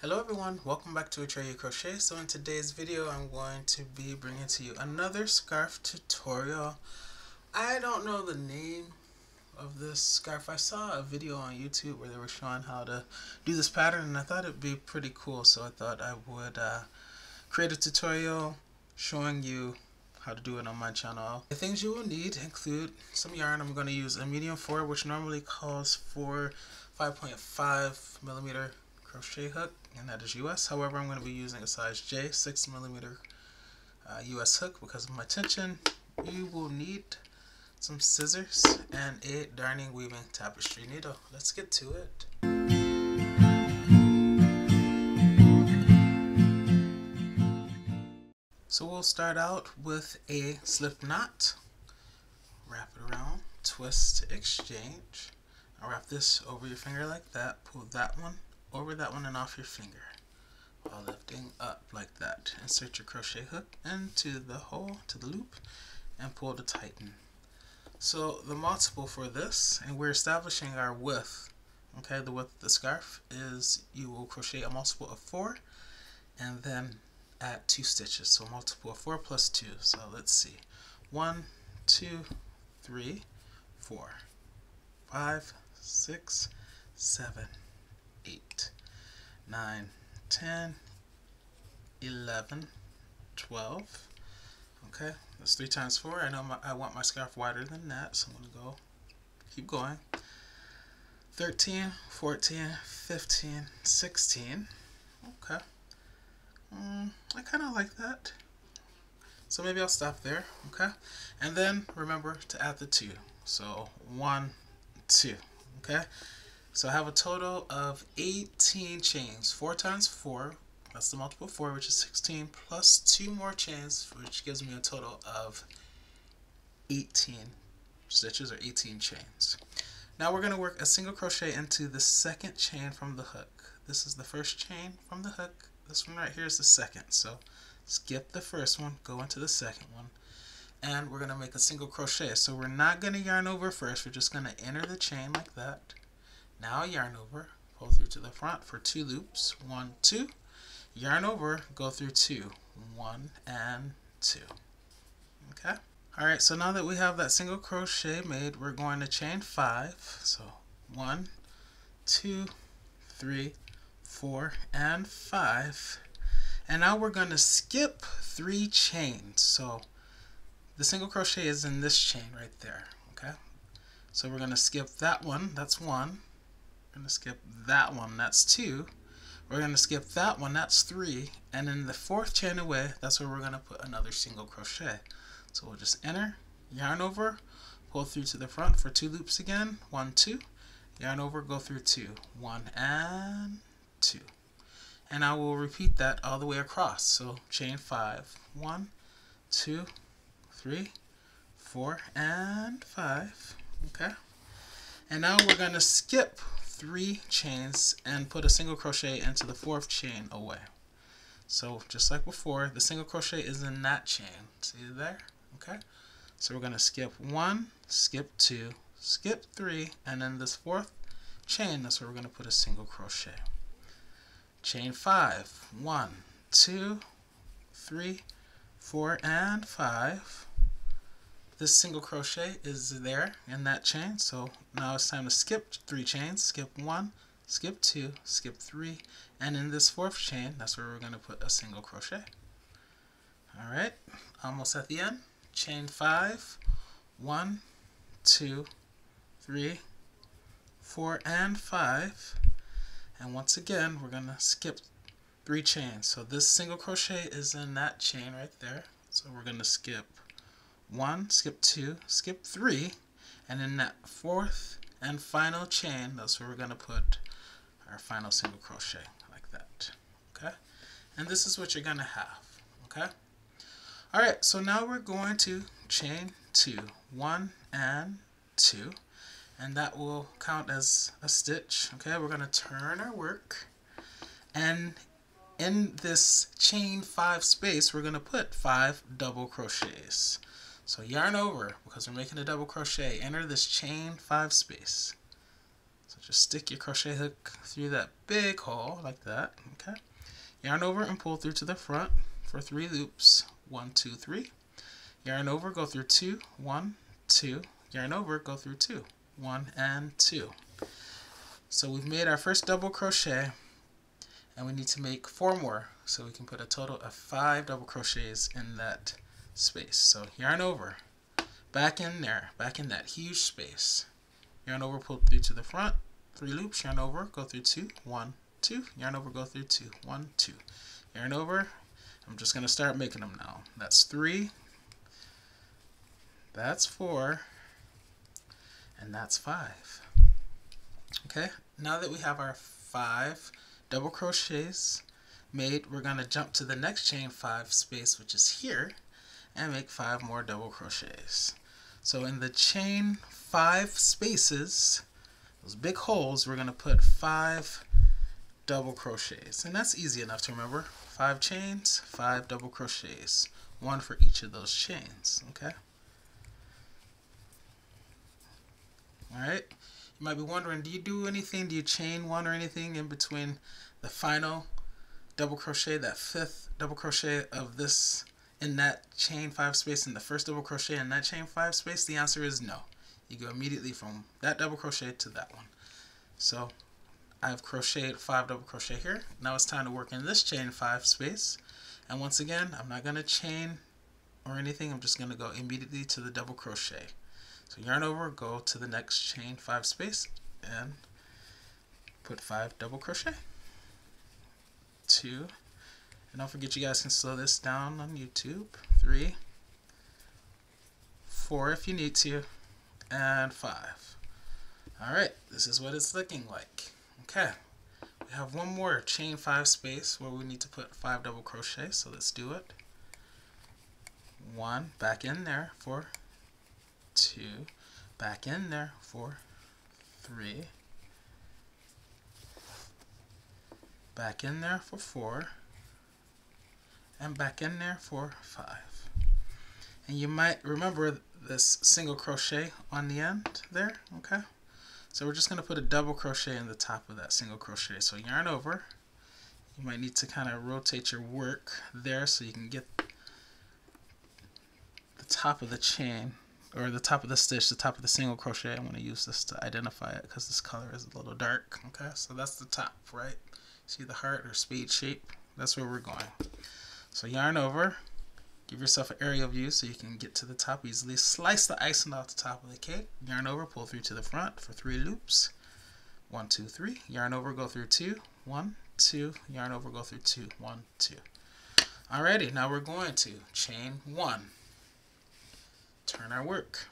Hello everyone, welcome back to Atreyu Crochet. So in today's video I'm going to be bringing to you another scarf tutorial. I don't know the name of this scarf. I saw a video on YouTube where they were showing how to do this pattern and I thought it'd be pretty cool, so I thought I would create a tutorial showing you how to do it on my channel. The things you will need include some yarn. I'm going to use a medium 4, which normally calls for 5.5 millimeter crochet hook, and that is US. However, I'm going to be using a size J 6 millimeter US hook because of my tension. You will need some scissors and a darning weaving tapestry needle. Let's get to it. So we'll start out with a slip knot, wrap it around, twist to exchange. I'll wrap this over your finger like that, pull that one over that one and off your finger while lifting up like that. Insert your crochet hook into the hole, to the loop, and pull to tighten. So the multiple for this, and we're establishing our width, okay, the width of the scarf is you will crochet a multiple of 4 and then add 2 stitches. So multiple of 4 plus 2. So let's see, 1, 2, 3, 4, 5, 6, 7, 8, 9, 10, 11, 12. Okay, that's 3 times 4. I know I want my scarf wider than that, so I'm going to go, keep going. 13, 14, 15, 16. Okay. I kind of like that. So maybe I'll stop there, okay? And then remember to add the 2. So 1, 2, okay? So I have a total of 18 chains, 4 times 4, that's the multiple of 4, which is 16, plus 2 more chains, which gives me a total of 18 stitches or 18 chains. Now we're going to work a single crochet into the second chain from the hook. This is the first chain from the hook. This one right here is the second, so skip the first one, go into the second one, and we're going to make a single crochet. So we're not going to yarn over first, we're just going to enter the chain like that. Now yarn over, pull through to the front for 2 loops, 1, 2, yarn over, go through 2, 1 and 2. Okay, alright, so now that we have that single crochet made, we're going to chain 5, so 1, 2, 3, 4, and 5, and now we're going to skip 3 chains. So the single crochet is in this chain right there, okay, so we're going to skip that one, that's 1. We're going to skip that one, that's 2. We're going to skip that one, that's 3. And in the 4th chain away, that's where we're going to put another single crochet. So we'll just enter, yarn over, pull through to the front for 2 loops again, 1, 2, yarn over, go through 2, 1 and 2. And I will repeat that all the way across. So chain 5, 1, 2, 3, 4, and 5. Okay. And now we're going to skip 3 chains and put a single crochet into the 4th chain away. So just like before, the single crochet is in that chain, see there, okay? So we're going to skip 1, skip 2, skip 3, and in this 4th chain, that's where we're going to put a single crochet. Chain 5, 1, 2, 3, 4, and 5. This single crochet is there in that chain, so now it's time to skip 3 chains. Skip 1, skip 2, skip 3, and in this 4th chain, that's where we're going to put a single crochet. Alright, almost at the end. Chain 5, 1, 2, 3, 4, and 5. And once again, we're going to skip 3 chains. So this single crochet is in that chain right there, so we're going to skip 1, skip 2, skip 3, and in that 4th and final chain, that's where we're going to put our final single crochet like that, okay? And this is what you're going to have, okay? Alright, so now we're going to chain 2, 1 and 2, and that will count as a stitch, okay? We're going to turn our work, and in this chain 5 space, we're going to put 5 double crochets. So yarn over, because we're making a double crochet, enter this chain 5 space. So Just stick your crochet hook through that big hole like that, okay? Yarn over and pull through to the front for 3 loops, 1, 2, 3. Yarn over, go through 2, 1, 2. Yarn over, go through 2, 1 and 2. So we've made our first double crochet, and we need to make 4 more, so we can put a total of 5 double crochets in that space. So yarn over, back in there, back in that huge space. Yarn over, pull through to the front, 3 loops, yarn over, go through 2, 1, 2, yarn over, go through 2, 1, 2, yarn over. I'm just going to start making them now. That's 3, that's 4, and that's 5. Okay, now that we have our 5 double crochets made, we're going to jump to the next chain 5 space, which is here, and make 5 more double crochets. So in the chain 5 spaces, those big holes, we're going to put 5 double crochets, and that's easy enough to remember. 5 chains, 5 double crochets, 1 for each of those chains, okay? Alright, you might be wondering, do you do anything, do you chain one or anything in between the final double crochet, that 5th double crochet of this, in that chain 5 space, and the first double crochet in that chain 5 space? The answer is no. You go immediately from that double crochet to that one. So I've crocheted 5 double crochet here. Now it's time to work in this chain 5 space, and once again, I'm not going to chain or anything. I'm just going to go immediately to the double crochet. So yarn over, go to the next chain 5 space, and put 5 double crochet. 2, and don't forget you guys can slow this down on YouTube. 3, 4 if you need to, and 5. Alright, this is what it's looking like. Okay, we have one more chain 5 space where we need to put 5 double crochet, so let's do it. 1, back in there, 4, 2, back in there, 4, 3, back in there for 4, and back in there for 5. And you might remember this single crochet on the end there, okay? So we're just going to put a double crochet in the top of that single crochet. So yarn over. You might need to kind of rotate your work there so you can get the top of the chain, or the top of the stitch, the top of the single crochet. I'm going to use this to identify it because this color is a little dark. Okay, so that's the top, right? See the heart or spade shape? That's where we're going. So yarn over. Give yourself an aerial view so you can get to the top easily. Slice the icing off the top of the cake. Yarn over, pull through to the front for 3 loops. 1, 2, 3. Yarn over, go through 2. 1, 2. Yarn over, go through 2. 1, 2. Alrighty, now we're going to chain 1. Turn our work.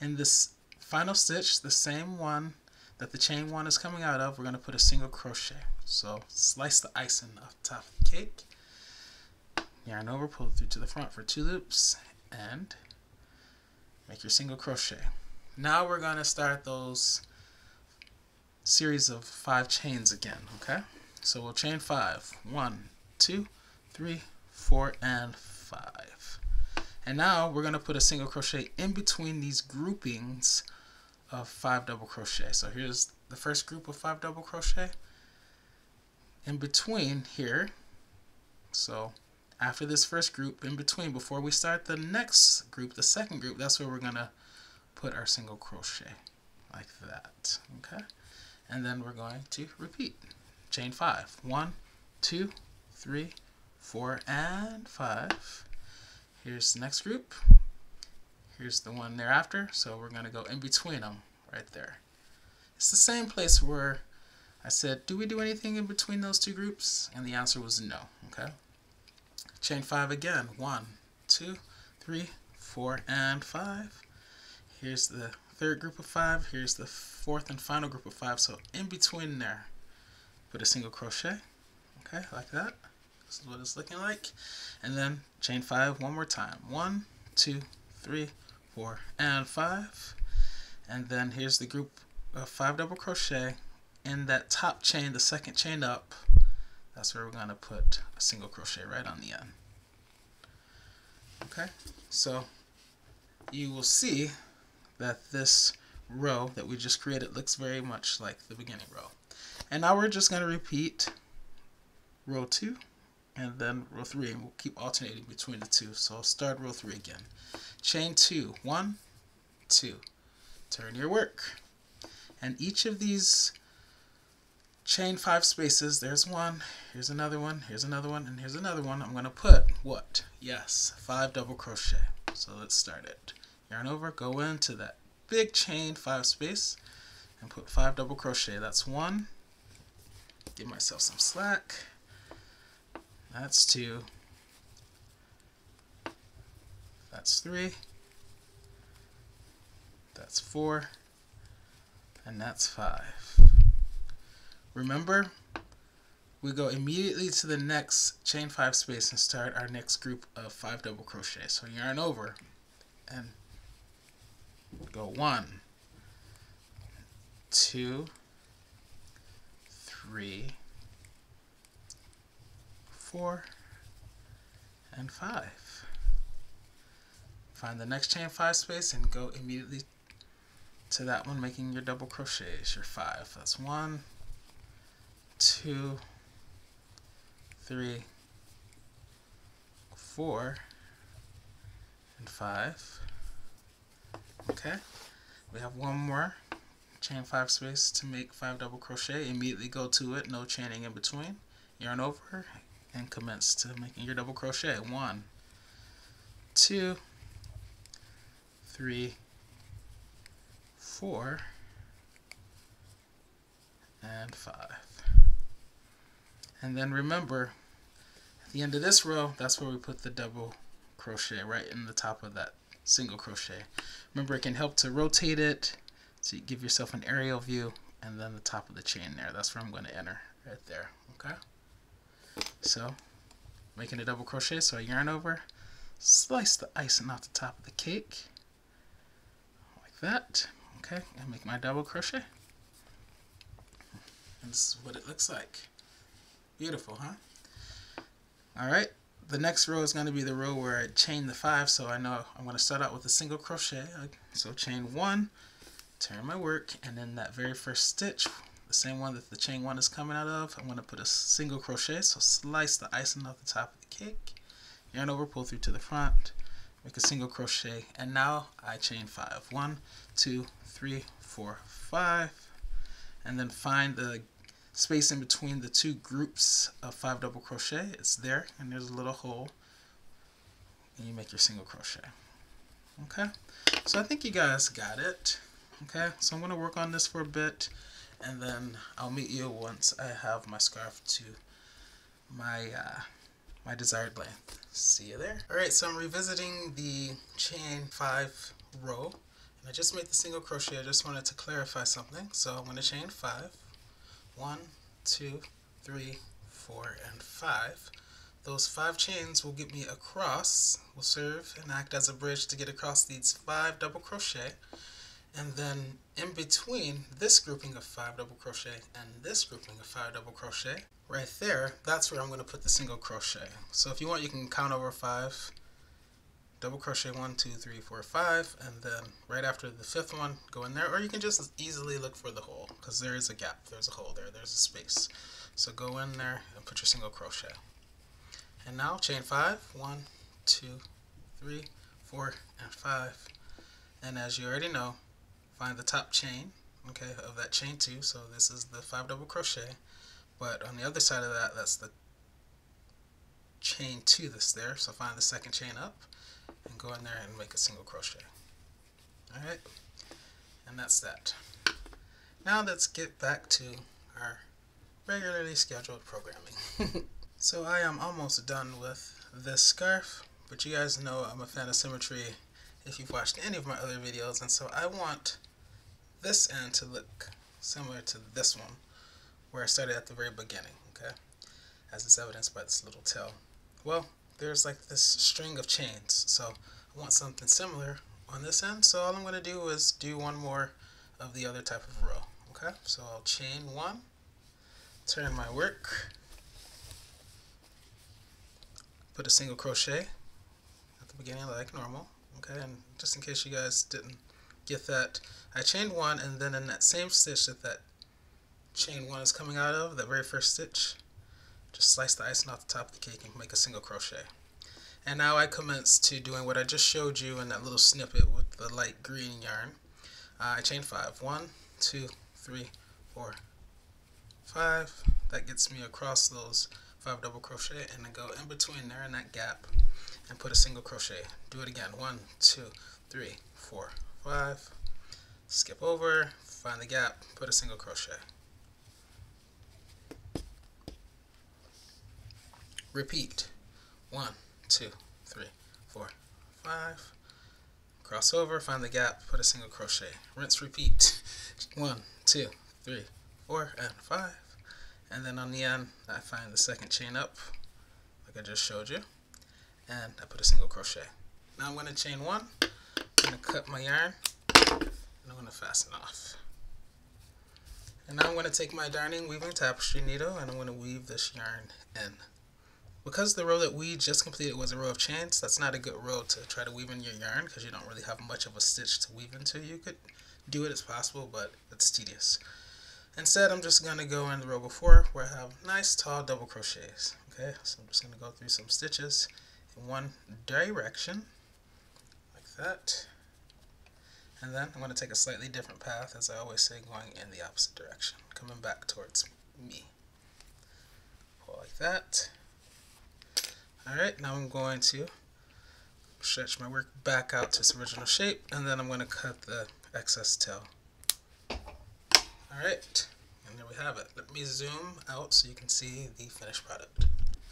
In this final stitch, the same one that the chain 1 is coming out of, we're going to put a single crochet. So slice the icing off the top of the cake. Yarn over, pull it through to the front for 2 loops, and make your single crochet. Now we're going to start those series of 5 chains again, okay? So we'll chain 5. 1, 2, 3, 4, and 5. And now we're going to put a single crochet in between these groupings of 5 double crochet. So here's the first group of 5 double crochet. In between here, so after this first group, in between, before we start the next group, the second group, that's where we're going to put our single crochet, like that, okay? And then we're going to repeat. Chain 5. 1, 2, 3, 4, and 5. Here's the next group. Here's the one thereafter, so we're going to go in between them, right there. It's the same place where I said, do we do anything in between those 2 groups? And the answer was no, okay? Chain 5 again. 1, 2, 3, 4, and 5. Here's the third group of 5. Here's the fourth and final group of 5. So in between there, put a single crochet. Okay, like that. This is what it's looking like. And then chain 5 one more time. 1, 2, 3, 4, and 5. And then here's the group of 5 double crochet in that top chain, the second chain up. That's where we're going to put a single crochet right on the end. Okay, so you will see that this row that we just created looks very much like the beginning row. And now we're just going to repeat row 2 and then row 3, and we'll keep alternating between the two. So I'll start row 3 again. Chain 2, 1, 2. Turn your work. And each of these chain 5 spaces, there's one, here's another one, here's another one, and here's another one. I'm going to put what? Yes, 5 double crochet. So let's start it. Yarn over, go into that big chain 5 space and put 5 double crochet. That's 1. Give myself some slack. That's 2. That's 3. That's 4. And that's 5. Remember, we go immediately to the next chain 5 space and start our next group of 5 double crochet. So yarn over and go 1, 2, 3, 4, and 5. Find the next chain 5 space and go immediately to that one, making your double crochets, your 5. That's 1, 2, 3, 4, and 5. Okay, we have one more chain 5 space to make 5 double crochet. Immediately go to it, no chaining in between. Yarn over and commence to making your double crochet. 1, 2, 3, 4, and 5. And then remember, at the end of this row, that's where we put the double crochet, right in the top of that single crochet. Remember, it can help to rotate it so you give yourself an aerial view, and then the top of the chain there. That's where I'm going to enter, right there. Okay? So, making a double crochet, so I yarn over, slice the icing off the top of the cake, like that. Okay, and make my double crochet. And this is what it looks like. Beautiful, huh? Alright, the next row is going to be the row where I chain the 5, so I know I'm going to start out with a single crochet. So chain 1, turn my work, and then that very first stitch, the same one that the chain 1 is coming out of, I'm going to put a single crochet, so slice the icing off the top of the cake, yarn over, pull through to the front, make a single crochet, and now I chain 5. 1, 2, 3, 4, 5, and then find the space in between the two groups of 5 double crochet. It's there, and there's a little hole, and you make your single crochet. Okay, so I think you guys got it. Okay, so I'm going to work on this for a bit, and then I'll meet you once I have my scarf to my my desired length. See you there. Alright, so I'm revisiting the chain 5 row, and I just made the single crochet. I just wanted to clarify something, so I'm going to chain 5. 1, 2, 3, 4, and 5. Those 5 chains will get me across, will serve and act as a bridge to get across these 5 double crochet. And then in between this grouping of 5 double crochet and this grouping of 5 double crochet, right there, that's where I'm going to put the single crochet. So if you want, you can count over 5. Double crochet 1, 2, 3, 4, 5, and then right after the 5th one, go in there, or you can just easily look for the hole, because there is a gap, there's a hole there, there's a space. So go in there and put your single crochet. And now chain 5, 1, 2, 3, 4, and 5. And as you already know, find the top chain, okay, of that chain 2, so this is the 5 double crochet, but on the other side of that, that's the chain 2 that's there, so find the second chain up, and go in there and make a single crochet. Alright, and that's that. Now let's get back to our regularly scheduled programming. So I am almost done with this scarf, but you guys know I'm a fan of symmetry if you've watched any of my other videos, and so I want this end to look similar to this one where I started at the very beginning, okay? As is evidenced by this little tail. Well, there's like this string of chains, so I want something similar on this end, so all I'm going to do is do one more of the other type of row. Okay, so I'll chain 1, turn my work, put a single crochet at the beginning like normal, okay, and just in case you guys didn't get that. I chain one, and then in that same stitch that chain one is coming out of, that very first stitch, just slice the icing off the top of the cake and make a single crochet. And now I commence to doing what I just showed you in that little snippet with the light green yarn. I chain five. 1, 2, 3, 4, 5. That gets me across those 5 double crochet, and then go in between there in that gap and put a single crochet. Do it again. 1, 2, 3, 4, 5. Skip over, find the gap, put a single crochet. Repeat. 1, 2, 3, 4, 5. Cross over, find the gap, put a single crochet. Rinse, repeat. 1, 2, 3, 4, and 5. And then on the end, I find the second chain up, like I just showed you, and I put a single crochet. Now I'm going to chain one, I'm going to cut my yarn, and I'm going to fasten off. And now I'm going to take my darning weaving tapestry needle, and I'm going to weave this yarn in. Because the row that we just completed was a row of chains, that's not a good row to try to weave in your yarn because you don't really have much of a stitch to weave into. You could do it, it's possible, but it's tedious. Instead, I'm just going to go in the row before where I have nice tall double crochets. Okay, so I'm just going to go through some stitches in one direction, like that. And then I'm going to take a slightly different path, as I always say, going in the opposite direction, coming back towards me. Pull like that. Alright, now I'm going to stretch my work back out to its original shape, and then I'm going to cut the excess tail. Alright, and there we have it. Let me zoom out so you can see the finished product.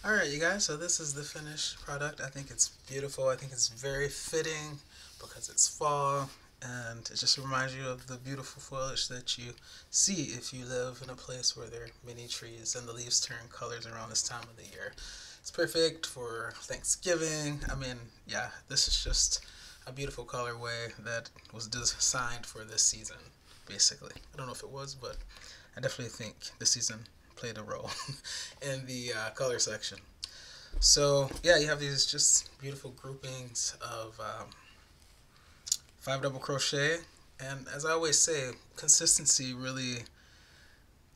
Alright you guys, so this is the finished product. I think it's beautiful. I think it's very fitting because it's fall, and it just reminds you of the beautiful foliage that you see if you live in a place where there are many trees and the leaves turn colors around this time of the year. It's perfect for Thanksgiving. I mean, yeah, this is just a beautiful colorway that was designed for this season. Basically, I don't know if it was, but I definitely think this season played a role in the color section. So yeah, you have these just beautiful groupings of 5 double crochet, and as I always say, consistency really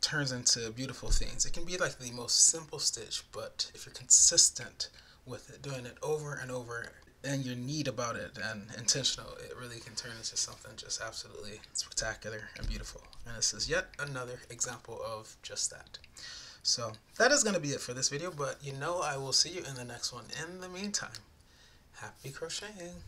turns into beautiful things. It can be like the most simple stitch, but if you're consistent with it, doing it over and over, and your need about it and intentional, it really can turn into something just absolutely spectacular and beautiful. And this is yet another example of just that. So that is going to be it for this video, but you know I will see you in the next one. In the meantime, happy crocheting!